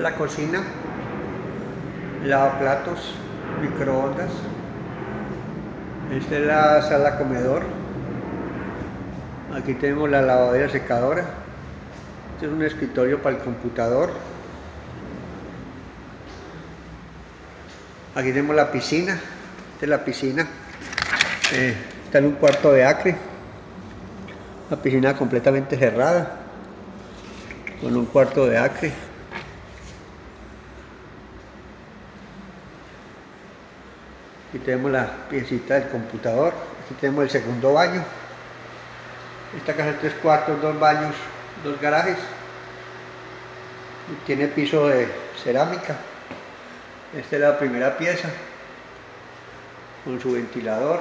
la cocina, lavaplatos, microondas. Esta es la sala comedor. Aquí tenemos la lavadora secadora. Este es un escritorio para el computador. Aquí tenemos la piscina. Esta es la piscina. Está en un cuarto de acre. Una piscina completamente cerrada, con un cuarto de acre. Aquí tenemos la piecita del computador. Aquí tenemos el segundo baño. Esta casa es 3 cuartos, 2 baños, 2 garajes. Y tiene piso de cerámica. Esta es la primera pieza, con su ventilador,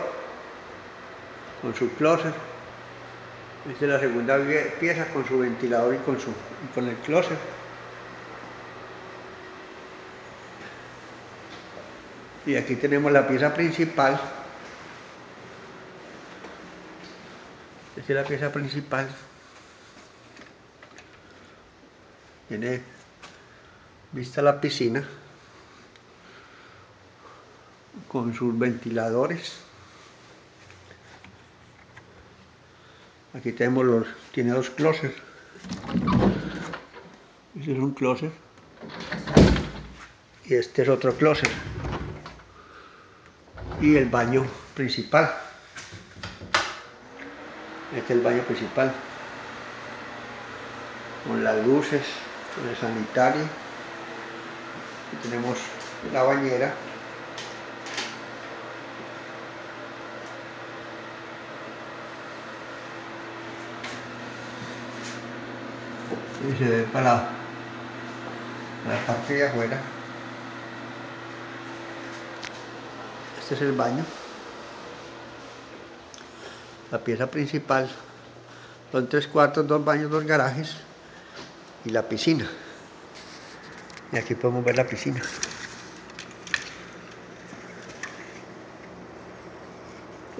con su closet. Esta es la segunda pieza, con su ventilador y con el closet. Y aquí tenemos la pieza principal. Esta es la pieza principal. Tiene vista a la piscina, con sus ventiladores. Aquí tenemos tiene 2 closets. Este es un closet y este es otro closet, y el baño principal. Este es el baño principal, con las luces, con el sanitario. Aquí tenemos la bañera. Y se ve para la parte de afuera. Este es el baño, la pieza principal. Son 3 cuartos, 2 baños, 2 garajes y la piscina. Y aquí podemos ver la piscina.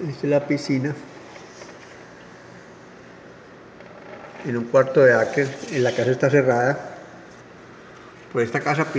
Esta es la piscina, en un cuarto de acre. En la casa está cerrada, por esta casa